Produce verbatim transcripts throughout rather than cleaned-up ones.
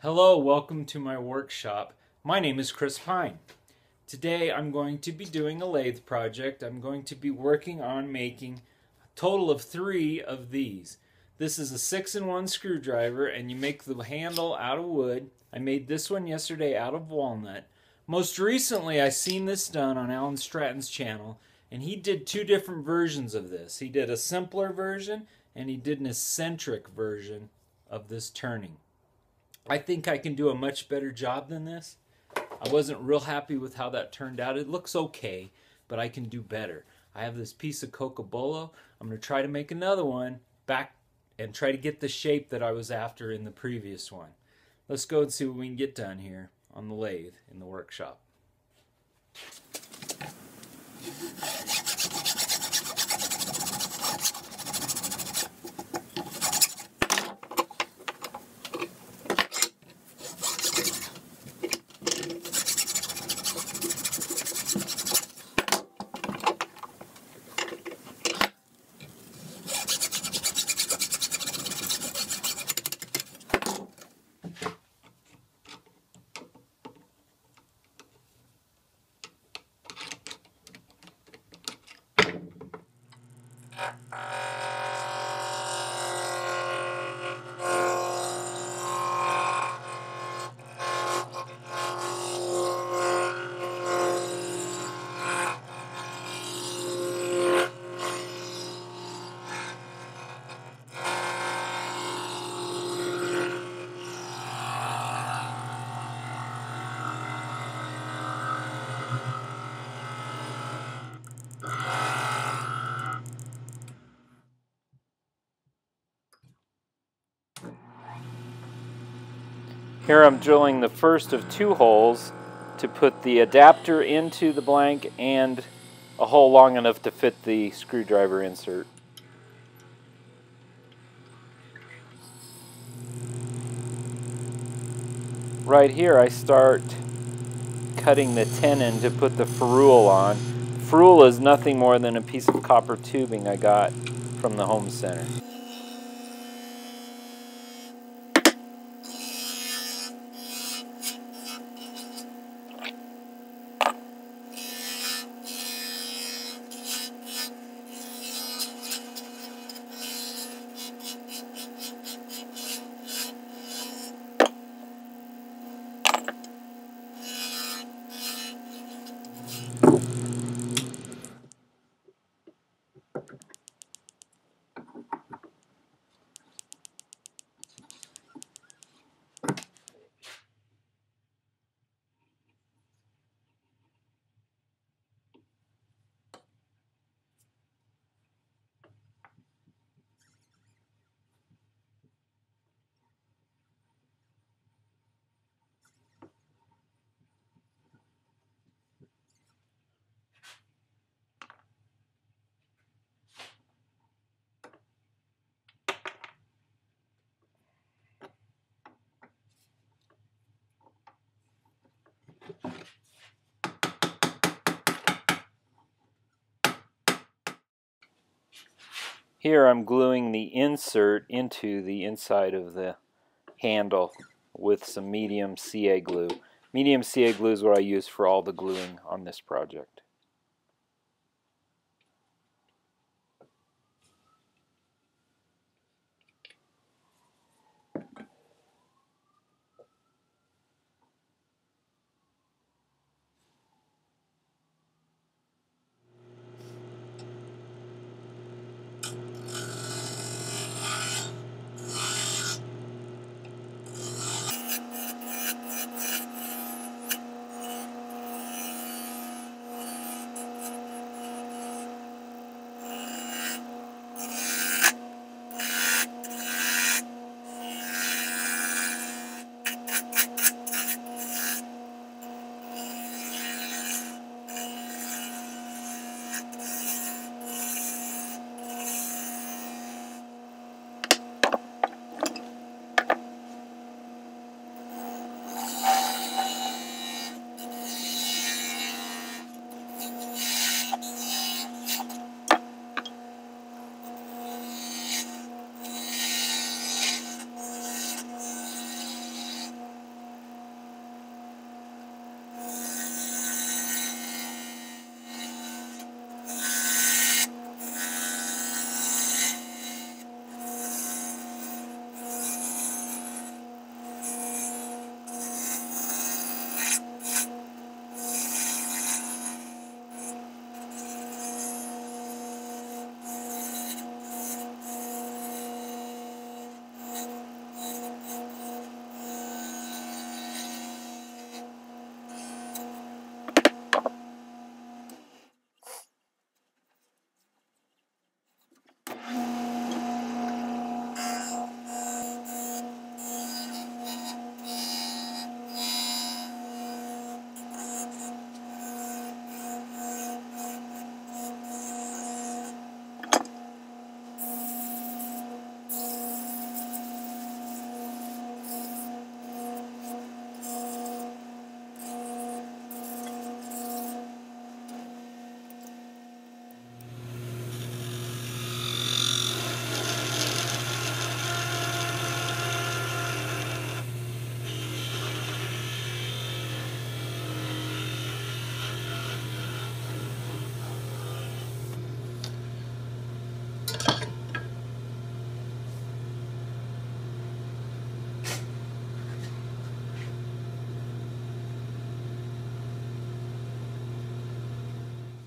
Hello, welcome to my workshop. My name is Chris Pine. Today I'm going to be doing a lathe project. I'm going to be working on making a total of three of these. This is a six in one screwdriver, and you make the handle out of wood. I made this one yesterday out of walnut. Most recently I seen this done on Alan Stratton's channel, and he did two different versions of this. He did a simpler version and he did an eccentric version of this turning. I think I can do a much better job than this. I wasn't real happy with how that turned out. It looks okay, but I can do better. I have this piece of cocobolo. I'm going to try to make another one back and try to get the shape that I was after in the previous one. Let's go and see what we can get done here on the lathe in the workshop. Here I'm drilling the first of two holes to put the adapter into the blank and a hole long enough to fit the screwdriver insert. Right here I start cutting the tenon to put the ferrule on. Ferrule is nothing more than a piece of copper tubing I got from the home center. Here I'm gluing the insert into the inside of the handle with some medium C A glue. Medium C A glue is what I use for all the gluing on this project.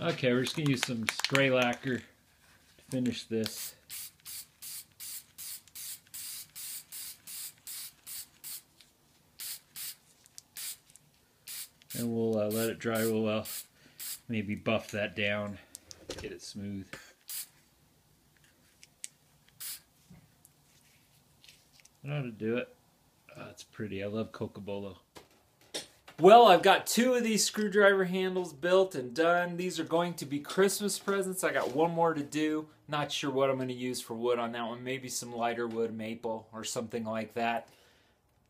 Okay, we're just going to use some spray lacquer to finish this. And we'll uh, let it dry real well. Maybe buff that down, get it smooth. That ought to do it. Oh, that's pretty. I love cocobolo. Well, I've got two of these screwdriver handles built and done. These are going to be Christmas presents. I got one more to do. Not sure what I'm going to use for wood on that one. Maybe some lighter wood, maple or something like that.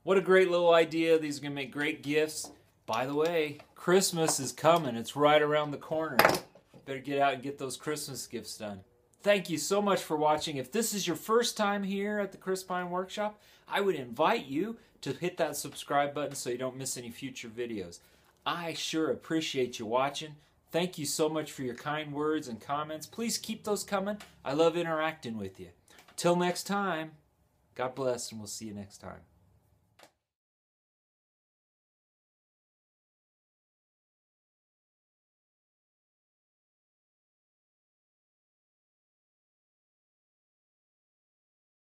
What a great little idea. These are going to make great gifts. By the way, Christmas is coming. It's right around the corner. Better get out and get those Christmas gifts done. Thank you so much for watching. If this is your first time here at the Chris Pine Workshop, I would invite you to hit that subscribe button so you don't miss any future videos. I sure appreciate you watching. Thank you so much for your kind words and comments. Please keep those coming. I love interacting with you. Till next time, God bless, and we'll see you next time.